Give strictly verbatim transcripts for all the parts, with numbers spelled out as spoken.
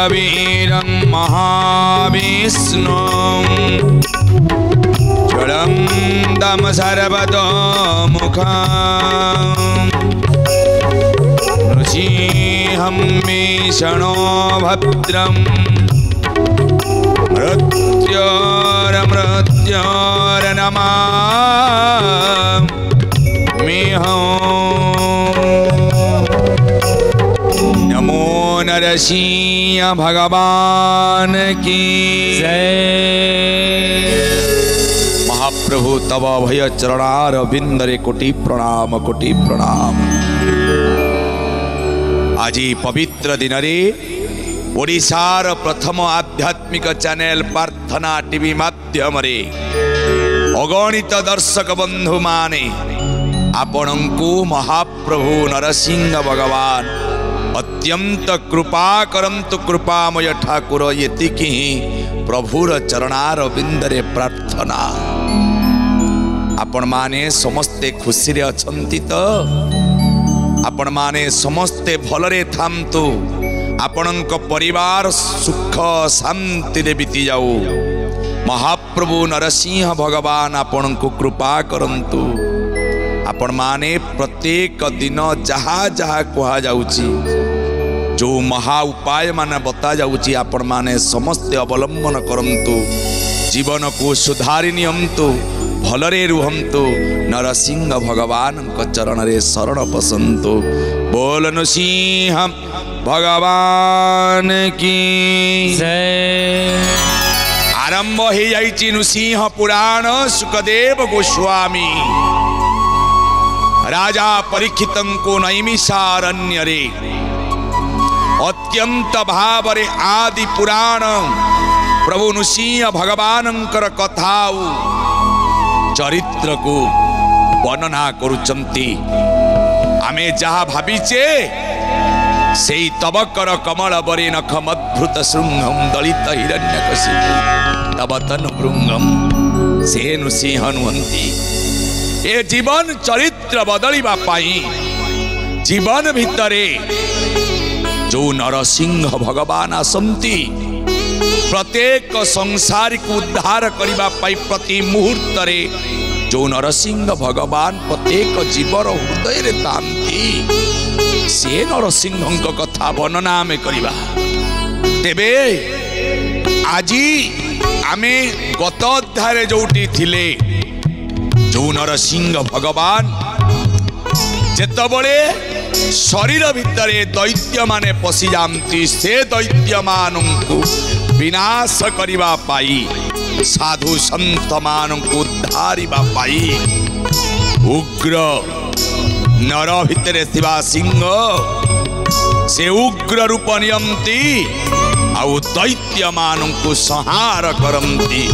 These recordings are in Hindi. परवीरं महाविष्णुं जडं तं सर्वतो मुखं नृसिंहं मे शरणो भद्रं मृत्योर्मृत्योर्नमामि नमो नरसिंह भगवान की जय। महाप्रभु तव भय चरणारविंद रे कोटि प्रणाम कोटि प्रणाम। आजी पवित्र दिन रे ओडिशार प्रथम आध्यात्मिक चैनल प्रार्थना टीवी माध्यम रे अगणित दर्शक बंधु माने आपणंकु महाप्रभु नरसिंह भगवान अत्यंत कृपा करंतु कृपामय ठाकुर यतिकि प्रभुर चरणार बिंदरे प्रार्थना। आपण माने समस्ते खुशी रे अछंती तो आपण माने समस्ते भलरे थामतु आपणंक परिवार सुख शांति रे बीती जाऊ। महाप्रभु नरसिंह भगवान आपणंक कृपा करंतु। आपण माने प्रत्येक दिन जहा जहा कहा जाउची जो महा उपाय माने बता जाउची आपण माने समस्त अवलंबन करंतु। जीवन को सुधारि नियंतु भलरे रुहंतु। नरसिंह भगवान को चरण रे शरण पसंतु। बोल नरसिंह भगवान की जय। आरंभ हो जाइए नृसिंह पुराण। सुखदेव गोस्वामी राजा परीक्षित को नैमिषारण्य रे अत्यंत भाव रे आदि पुराण प्रभु नृसिंह भगवान कथा चरित्र को वर्णना करुचंती। आमे जहा भाविचे से तबकर कमल बरे नख मद्भुत शृंगम दलित हिरण्यकशिपु तब तनुभृंगम से नृसिंह नुहंती। ए जीवन चरित्र बदलिबा पाई जीवन भितरे जो नरसिंह भगवान आसंती प्रत्येक संसार को उद्धार करिबा पाई प्रति मुहूर्त रे जो नरसिंह भगवान प्रत्येक जीवर हृदय रे तांती से नरसिंह कथा वर्णना आम करवा। तेबे आज आम गत अध्याय जोटी थिले जो नरसिंह भगवान जेतबले शरीर भितर दैत्य माने पशि जाती से दैत्य मानू विनाश करवा पाई साधु संत मानू धारिबा पाई उग्र नर भितरे शिवा सिंह से उग्र रूप नियंती आउ दैत्य मानू संहार करती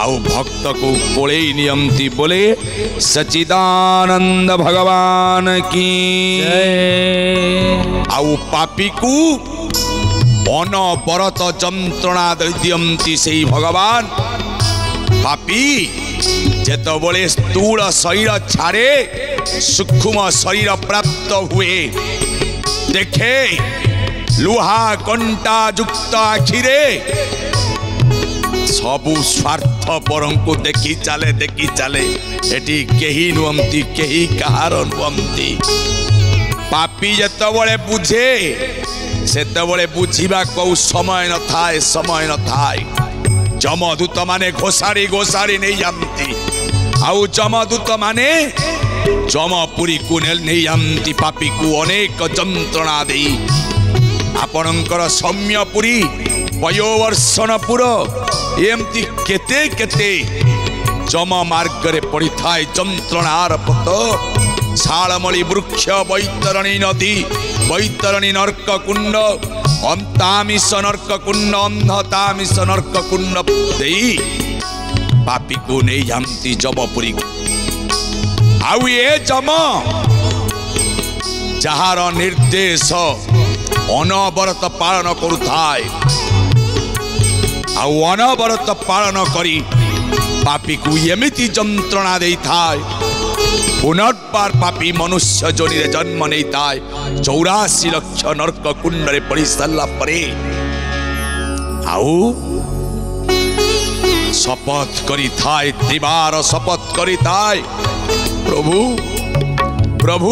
आउ भक्त को कोले नियंती। बोले सच्चिदानंद भगवान की आउ पापी को अनवरत जंत्रणा दियंती से भगवान। पापी जेतबले स्थूल शरीर छाड़े सूक्ष्म शरीर प्राप्त हुए देखे लुहा कंटा युक्त आखिरे सबु स्वार्थपर को देखी चले देखी चले एटी केही नुहंती केही कहार नुहंती। पापी जेतबले बुझे सेतबले बुझिबा को समय न थाए समय न थाए जमदूत माने घोषाड़ी घोषाड़ी नहीं जानती आउ जमदूत माने जमपुरी को नहीं जानती। पापी को अनेक जंत्रणा दे आपणकर सौम्यपुरी वयोवर्षणपुर एमती केते केते जम मार्ग रे पड़ी थाए जंत्रणार पत शालमली वृक्ष बैतरणी नदी बैतरणी नर्क कुंड अंतामिष नर्क कुंड अंधतामिष नर्क कुंड देई पापी को नहीं जानती जमपुरी आउ ये जम जहार निर्देश अनवरत पालन करुथाय आउ अनवरत पालन करी पापी को एमती जंत्रणा दे थाय पुनर्बार पापी मनुष्य जोनि जन्म नहीं था चौरासी लक्ष नर्क कुंड पड़ी सारा पर शपथ करी थाय दिबार शपथ करी थाय प्रभु प्रभु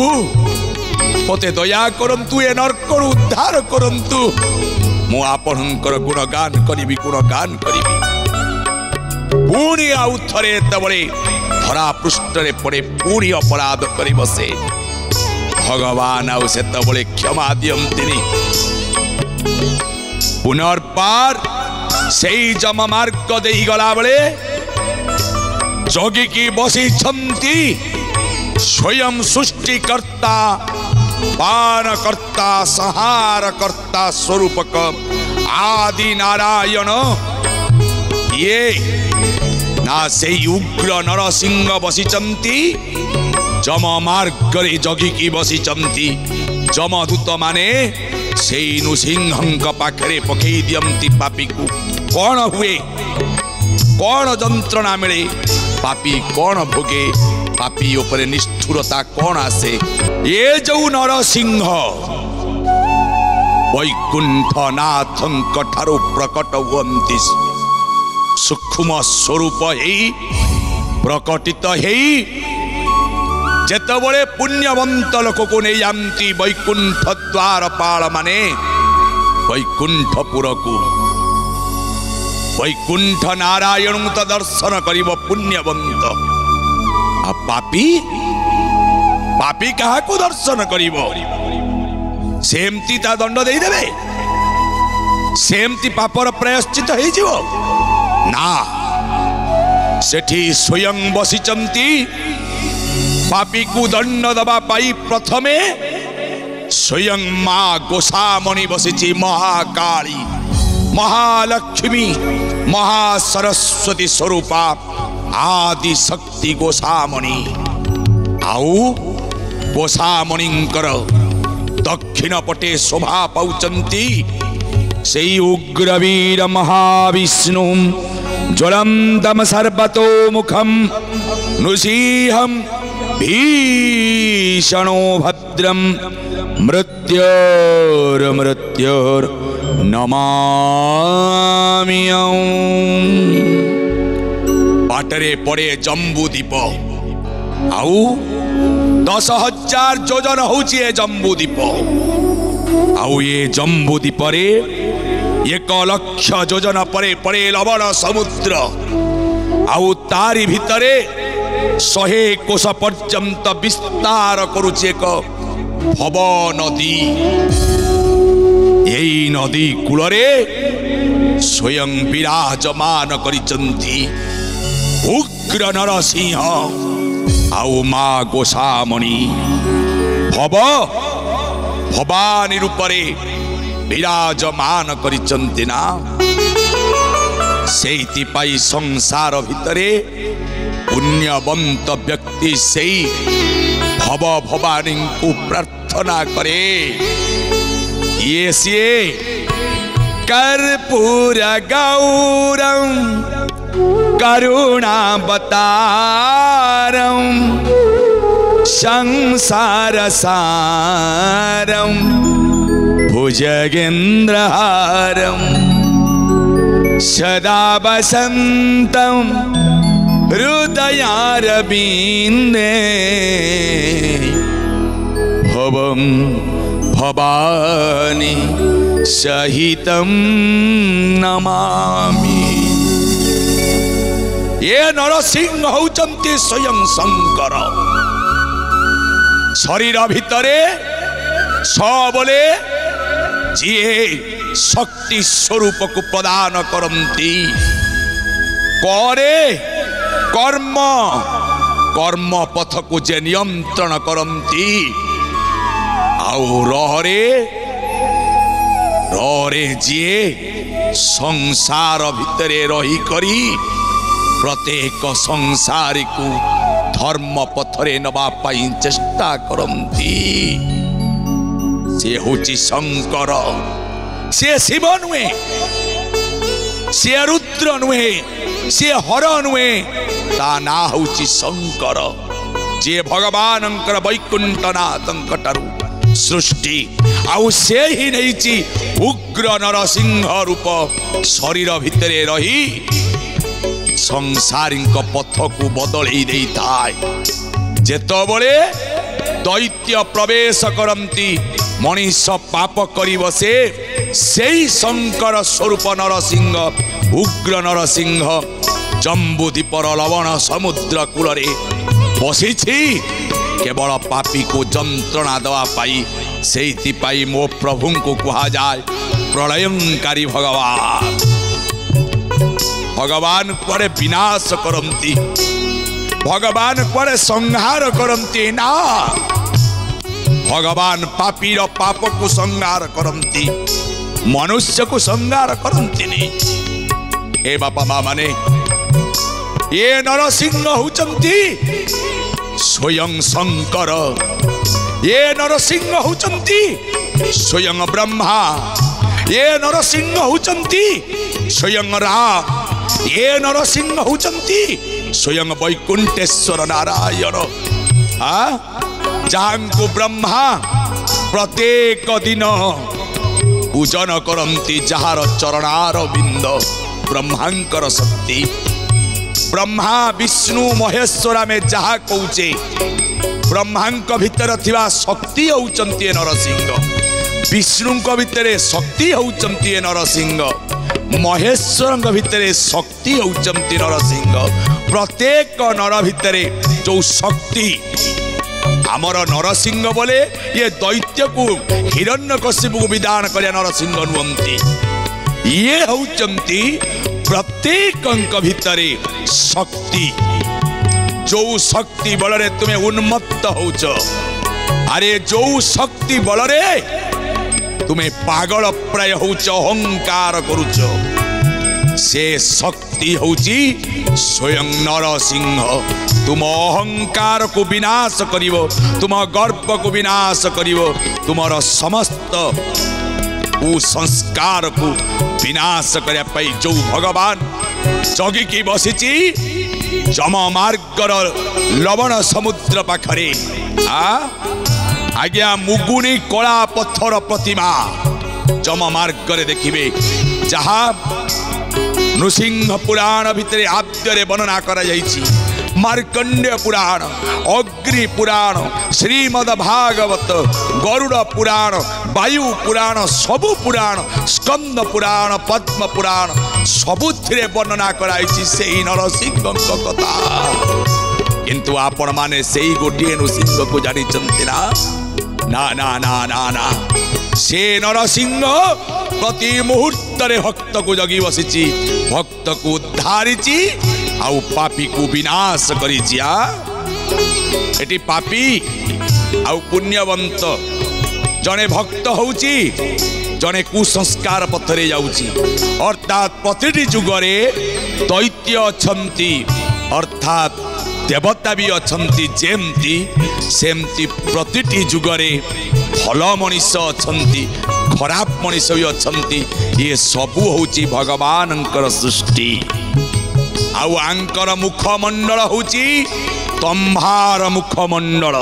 मते दया करंतु ए नरकर उद्धार करंतु मु आपनकर गुणगान करिबी गुणगान करिबी पुणी आउ थरे तबळे धरा पृष्ठरे पड़े पूरी अपराध करी बसे भगवान आउ से तबळे क्षमा दियंतिनी पुनर्पार सेई जम मार्ग देई गला बळे जोगी की बसी छंती स्वयं सृष्टिकर्ता पानकर्ता संहारकर्ता स्वरूपक आदि नारायण ये ना से उग्र नरसिंह बसिचंती जम मार्गरे जगिकी बसिचंती जमदूत माने से नृसिंहक पाखे पकई दियंती पापी को कौन हुए कौन यंत्रणा मिले पापी कौन भोगे पापी उपरे निष्ठुरता कौन आसे ये जो नरसिंह वैकुंठनाथ ठारू प्रकट हुअंती सूक्ष्म स्वरूप हे प्रकटित हे जेतबळे पुण्यवंत लोक को नहीं आमती वैकुंठ द्वार पाल माने वैकुंठपुर को वैकुंठ नारायण तो दर्शन करिव पुण्यवंत आ पापी पापी कहा को दर्शन करिव सेमती ता दंड दे देबे सेमती पापर प्रायश्चित हे जीव ना सेठी स्वयं बसिचंती पापी को दंड दबा पाई प्रथमे स्वयं मां गोसामणि बसिची महाकाली महालक्ष्मी महासरस्वती स्वरूपा आदि शक्ति गोसामणि आउ गोसामणि दक्षिण पटे शोभा पाउचंती से उग्रवीर महाविष्णु ज्वलंतम सर्वतो मुखम नृसिंहम भीषणो भद्रम मृत्योर्मृत्योर् नमामि बाटरे पड़े जम्बूद्वीप आउ दस हजार जोजन होची ए जम्बूद्वीप आउ ये जम्बूद्वीप रे एक लक्ष जोजन परे परे लवण समुद्र आउ तारी भितरे सहे कोष पर्यंत विस्तार करुचे एक भव नदी यही नदी कूलरे स्वयं विराजमान करिचंती उग्र नरसिंह आउ मा गोसामणि भव भवानी रूपरे विराजमान करिचंती ना सेति पाई संसार भितरे पुण्यवंत व्यक्ति से भव भवानी को प्रार्थना करे ये से कर्पूर गौरम करुणा बतारम संसार सारम भुजगेन्द्रहारम सदा वसंतम हृदयारविन्दे भवं भवानी सहितं नमामि ये नरसिंह होचंती स्वयं शंकर शरीर भितरे सबले जिए शक्ति स्वरूप को प्रदान करंती करे कर्म कर्म पथ को जे नियंत्रण करंती आउ रहरे रहरे जिए संसार भितरे रही करी प्रत्येक संसारी को धर्म पथरे नबा पाई चेष्टा करंती से होची शंकर से शिव नुहे से रुद्र नुहे से हर नुहे ता ना होची शंकर जे भगवान वैकुंठनाथ ठारू सृष्टि आउ से ही नहीं ची उग्र नरसिंह रूप शरीर भितरे रही संसारी पथ को बदलई दे जेतबले दैत्य प्रवेश करती मनीष पाप कर बसे सेई शंकर स्वरूप नरसिंह उग्र नरसिंह जम्बूदीपर लवण समुद्र कूल बसी केवल पापी को जंत्रणा दवापाई से मो प्रभु को कहा जाए प्रलयंकारी भगवान भगवान पर विनाश करती भगवान पर संहार करती ना भगवान पापी र पाप को संहार करती मनुष्य को संहार करती नहीं। ए बापा माँ माने ये नरसिंह होचंती स्वयं शंकर ये नरसिंह होचंती स्वयं ब्रह्मा ये नरसिंह होचंती स्वयं राम ये नरसिंह होचंती स्वयं वैकुंठेश्वर नारायण जहां ब्रह्मा प्रत्येक दिन पूजन करती जार चरणार बिंद ब्रह्मांकर शक्ति ब्रह्मा विष्णु महेश्वरा में जहा कौचे ब्रह्मांक भीतर थिवा शक्ति होचंती नरसिंह विष्णु भीतर शक्ति होचंती नरसिंह महेश्वर भीतर शक्ति होचंती नरसिंह प्रत्येक नर भीतर जो शक्ति आमर नरसिंह बोले ये दैत्य को हिरण्यकशिपु को विदान करिया नरसिंह नुहंती ये होचंती प्रत्येक अंक भीतर शक्ति जो शक्ति बलरे तुमे उन्मत्त होच अरे जो शक्ति बलरे तुमे पागल प्राय होच अहंकार करूच से शक्ति होची स्वयं नरसिंह तुम अहंकार को विनाश करिवो तुम गर्व को विनाश करिवो तुमर समस्त कुसंस्कार को विनाश करिया पई जो भगवान जगिकी बसिची जम मार्गर लवण समुद्र पाखरे आ आज्ञा मुगुनी कला पत्थर प्रतिमा जम मार्गर देखिबे जहा नृसिंह पुराण भितरे आद्य वर्णना करा जाइछि मार्कंडेय पुराण अग्नि पुराण श्रीमद भागवत गरुड़ पुराण वायु पुराण सबु पुराण स्कंद पुराण पद्म पुराण सबुथिरे वर्णना कराइछि सेही नरसिंहक कथा किंतु आपण माने सेही गोटिए नृसिंह को जानिछन्ति ना ना ना ना ना ना से नरसिंह प्रति मुहूर्त भक्त को जगी बसी भक्त को उद्धारिची आउ पापी को विनाश करिची आ एटी पापी आउ पुण्यवंत जने भक्त होउची जने कुसंस्कार पथरे जाउची अर्थात प्रतिटी जुगरे दैत्य अछंती अर्थात देवता भी अछंती जेमती सेमती प्रतिटी जुगरे भल मनीष अछंती खराब मनीष भी अच्छी ये सबू होची भगवान सृष्टि आउ आंकर मुखमंडल होची तुम्हार मुखमंडल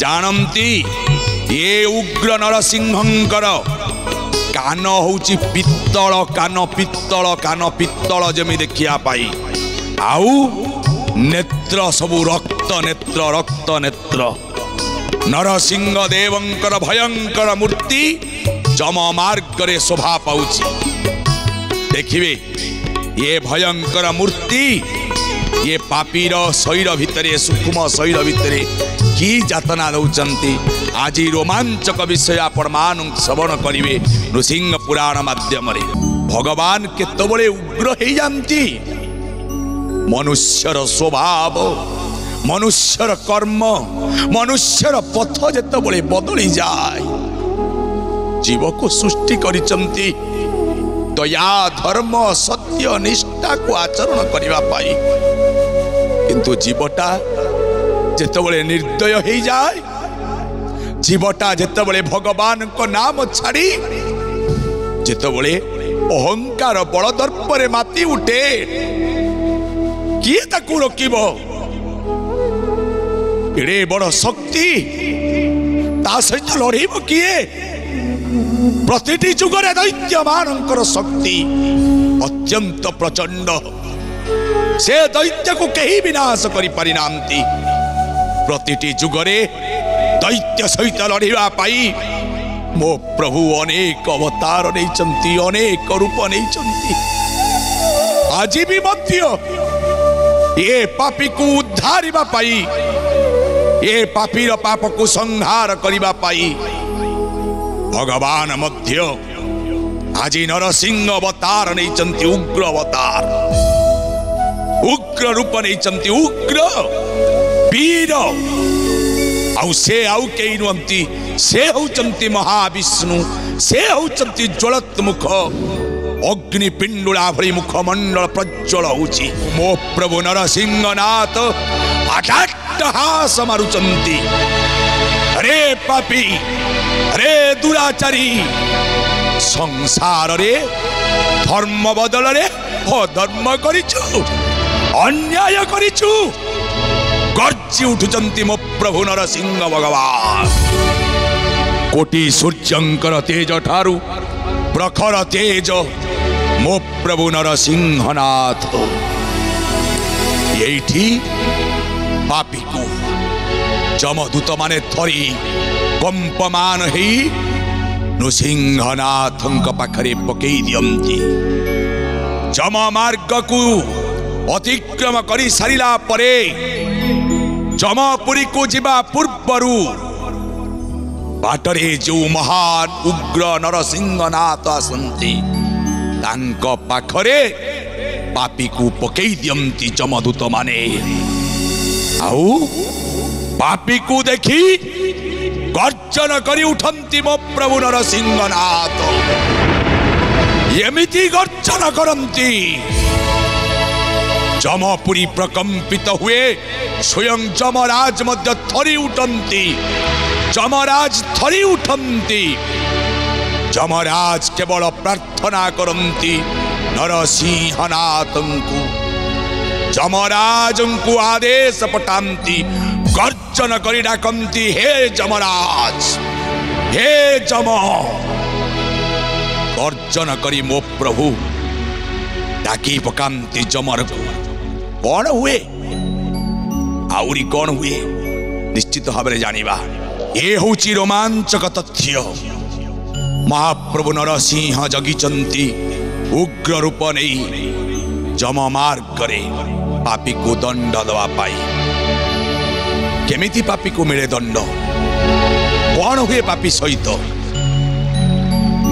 जानती ये उग्र नरसिंहंकर कान होची पित्तल कान पित्तल कान पित्तल जमी देखिया पाई आउ नेत्र सबू रक्त नेत्र रक्त नेत्र नरसिंह देवंकर भयंकर मूर्ति जम मार्गरे शोभा पाउची देखिबे ये भयंकर मूर्ति ये पापीर शरीर भितरे सूक्ष्म शरीर भितरे की जातना दौचंती आज रोमांचक विषय आपण मान श्रवण करिवे नृसिंह पुराण माध्यम रे भगवान केतबळे उग्र हे जानती मनुष्यर स्वभाव मनुष्यर कर्म मनुष्यर पथ जेतबळे बदली जाए जीव को सृष्टि करिचंती दया धर्म सत्य निष्ठा को आचरण करिवा पाई किंतु जीवटा जेतबळे निर्दय हो जाए जीवटा जेतबळे भगवान को नाम छाड़ी जेतबळे अहंकार बलदर्प रे माती उठे किए ताकू रोकिबो एड़े बड़ शक्ति सहित लड़ब किए प्रति जुगर दैत्य मान शक्ति अत्यंत प्रचंड से दैत्य को कहीं विनाश करि परिणामती प्रति जुगरे दैत्य सहित लड़िया मो प्रभु अनेक अवतार नहीं अनेक रूप नहीं आज भी ये पापी को उद्धार ये पापीर पाप को संहार करिबा पाई भगवान मध्य आज नरसिंह अवतार नहीं उग्र अवतार उग्र रूप नहीं उग्र वीर आउ से आउ कई नुहंती से होचंती महाविष्णु से होचंती ज्वलतमुख अग्निपिंडुला भरी मुखमंडल प्रज्वल होची मो प्रभु नरसिंहनाथ अट्टहास मारुचंती अरे पापी अरे दुराचारी संसार रे धर्म बदल रे अधर्म करिछु अन्याय करिछु गर्जी उठुचंती मो प्रभु नरसिंह भगवान कोटि सूर्यंकर तेज ठारू प्रखर तेज मो प्रभु नरसिंहनाथ यही पापी को जमदूत माने थरी कंपमान ही नृसिंहनाथ पाखरे पकई दियंती जम मार्ग को अतिक्रम कर सारा पर जमपुरी को जीवा पूर्वरू बाटरे जो महान उग्र नरसिंहनाथ आसंती तांको पाखरे पापी को पकई दियंती जमदूत माने आउ पापी को देखी गर्जन करी उठंती मो प्रभु नरसिंहनाथ एमिति गर्जन करंती जमपुरी प्रकंपित हुए स्वयं जमराज मध्य थरी उठंती जमराज थरी उठंती जमराज केवल प्रार्थना करंती नरसिंहनाथ को जमराज को आदेश पठाती गर्जन करी डाकंती हे जमराज हे जम गर्जन करी मो प्रभु डाकी पकांती जमर को कौन हुए आउरी कौन हुए निश्चित भाव जानिबा ये होची रोमांचक तथ्य महाप्रभु नरसिंह जगिचंती उग्र रूप नहीं जम मार्ग करे पापी को दंड दवा पाई केमिति पापी को मिले दंड कौन हुए पापी सहित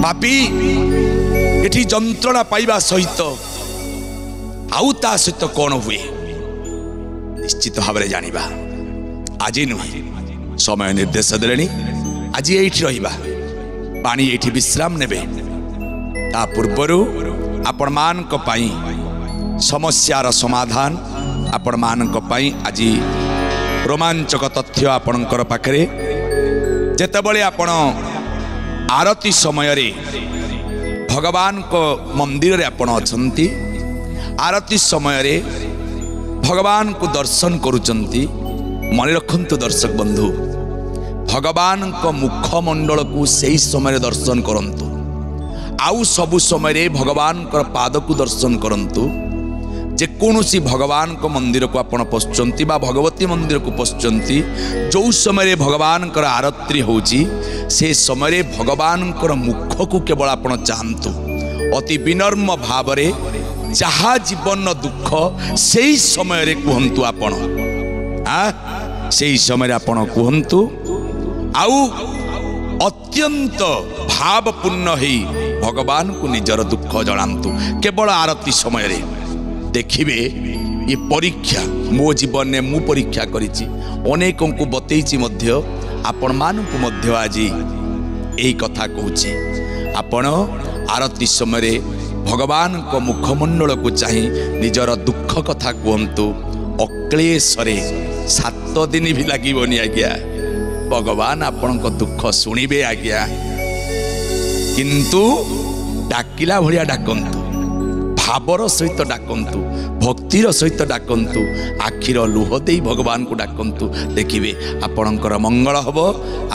पापी एठी जंत्रणा पाइबा सहित आउ ता सहित कौन हुए निश्चित भाव जानिबा आज नुहे समय निर्देश दे आज ये रहा पानी ये विश्राम ने पूर्वर आपण मान समस्यार समाधान आपण मान आज रोमांचक तथ्य आपणकर पाखे जितेबले आपण आरती समय भगवान को मंदिर रे आपण अछंती आरती समय रे भगवान को दर्शन करुचंती मन रखत दर्शक बंधु भगवान को मुखमंडल को सही समय दर्शन करंतु आउ सबु समय भगवान को पाद को दर्शन करंतु जेकोसी भगवान को मंदिर को आपड़ पशुंट भगवती मंदिर को पशुंट जो समय भगवान को आरती होची से समय भगवान को मुख को केवल आपड़ चाहतु अति विनम्र भाव जहाँ जीवन दुख से समय कहतु आपण आ, से समय आप कहतु आउ अत्यंत भावपूर्ण ही भगवान को निजर दुख जनातु केवल आरती समय देखिए ये परीक्षा मो जीवन में मु परीक्षा करनेक को बतईची आपण मानक आज यही कथा कहूँ आपण आरती समय भगवान को मुखमंडल को चाहे निजर दुख कथा कहतु अक्लेश सात दिन भी लगभग आज्ञा भगवान आपण को दुख शुणवे आज्ञा किंतु डाकिला भाया डाकतु भावर सहित डाकतु भक्तिर सहित डाकतु आखिर लुह दे भगवान को डाकतु देखिए आपणकर मंगल हम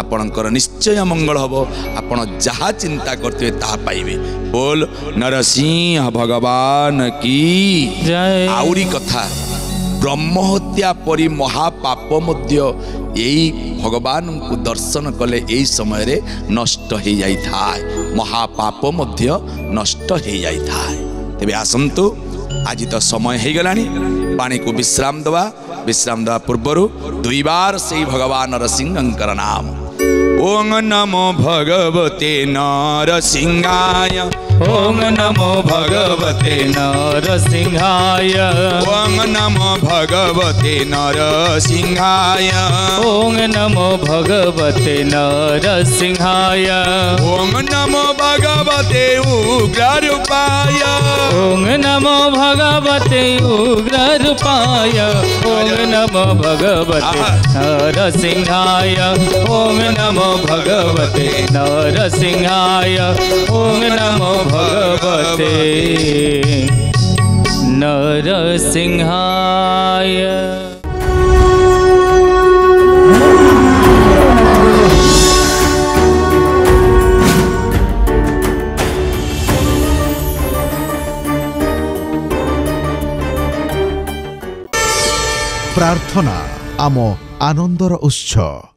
आपणकर निश्चय मंगल हम आपण जहा चिंता करते पाइबे। बोल नरसिंह भगवान की जय। आउरी कथा ब्रह्महत्या परी महापाप मध्य यही भगवान को दर्शन कले यही समय रे नष्ट हो जाई थाए महापाप मध्य नष्ट हो जाई थाए। तेबे आसंतु आज तो समय हो गलानी पानी को विश्राम दवा विश्राम दवा पूर्वरु दुई बार से भगवान नरसिंहकर नाम ओम नमो भगवते नरसिंहाय ओम नमो भगवते नरसिंहाय ओम नमो भगवते नरसिंहाय ओम नमो भगवते नरसिंहाय ओम नमो भगवते उग्ररूपाय ओम नमो भगवते उग्ररूपाय ओम नमो भगवते नरसिंहाय ओम नमो भगवते नरसिंहाय ओम नमो भगवते नरसिंहाय। प्रार्थना आम आनंदर उत्सव।